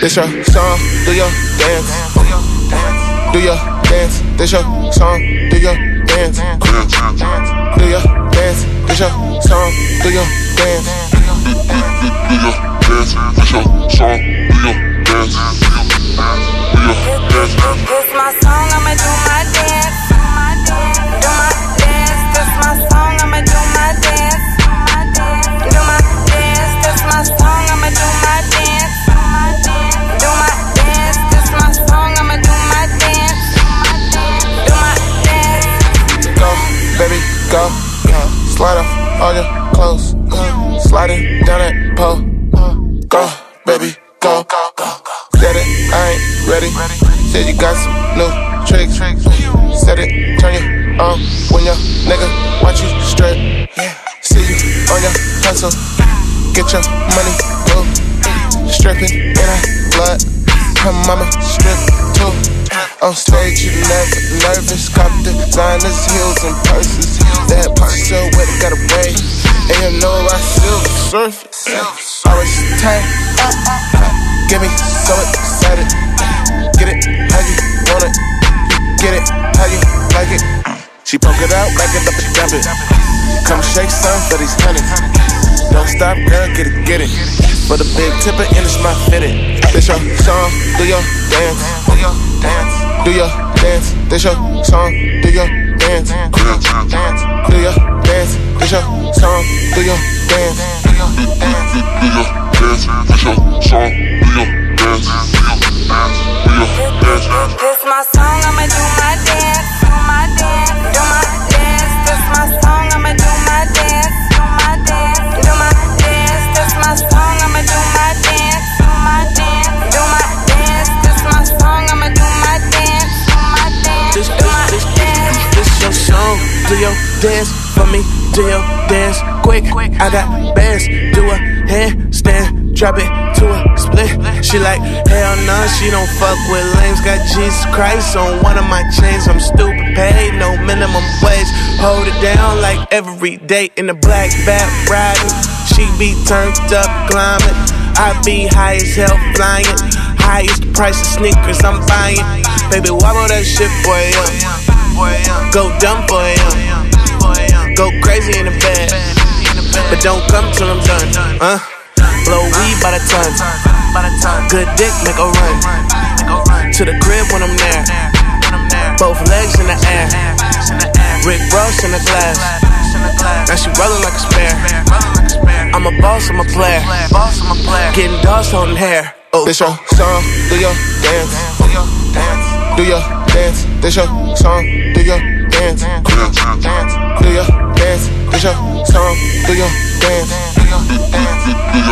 This your song, do your dance. Do your dance. This your song, do your dance. Do your dance. This your song, do your dance. Do your dance. This your song, do your dance. Do your dance. This my song, I'ma do my dance. Do my dance. This my song, I'ma do my dance. Do my dance. This my song, I'ma do my dance. Do my dance, this my song, I'ma do my dance. Do my dance. Go, baby, go. Slide off all your clothes. Sliding down that pole. Go, baby, go. Said it, I ain't ready. Said you got some new tricks. Said it, turn you on when your nigga watch you strip. See you on your hustle. Get your money, go. Stripping in her blood, her mama stripped too. On stage, you never nervous. Cop designers, heels and purses. That posture, where they got a braid. And you know I still surf. Always tight. Get me so excited. Get it how you want it. Get it how you like it. She poke it out, back it up and dump it. Come shake some for these hundreds. Don't stop, girl, get it, get it. But a big tipper and it's my fitted. This your song, do your dance. Do your dance. Do your dance. This your song, do your dance. Do your dance. Do your dance. This your song, do your dance. Do your dance. Do your dance. This your song, do your dance. Do your dance. This my song, I'ma do my dance. Do my dance. Do my dance. This my song, I'ma do my dance. Do my dance. Do my dance. This my song. Do my dance, do my dance, do my dance. This my song, I'ma do my dance, do my dance, do my dance. This your song, do your dance for me, do your dance quick. I got bands, do a handstand, drop it to a split. She like hell nah, she don't fuck with lames. Got Jesus Christ on one of my chains. I'm stupid, paid no minimum wage. Hold it down like every day in the black bat riding. She be turned up, climbing. I be high as hell, flying. Highest price of sneakers I'm buying. Baby, wobble that shit for ya. Go dumb for ya. Go crazy in the bed. But don't come till I'm done. Blow weed by the ton. Good dick, make a run. To the crib when I'm there. Both legs in the air. Rick Ross in the glass. Now she rollin' like a spare. I'm a boss, I'm a player. Getting dogs holding hair. Oh, this your song, do your dance. Do your dance. This your song, do your dance. Do your dance. This your song, do your dance. Do your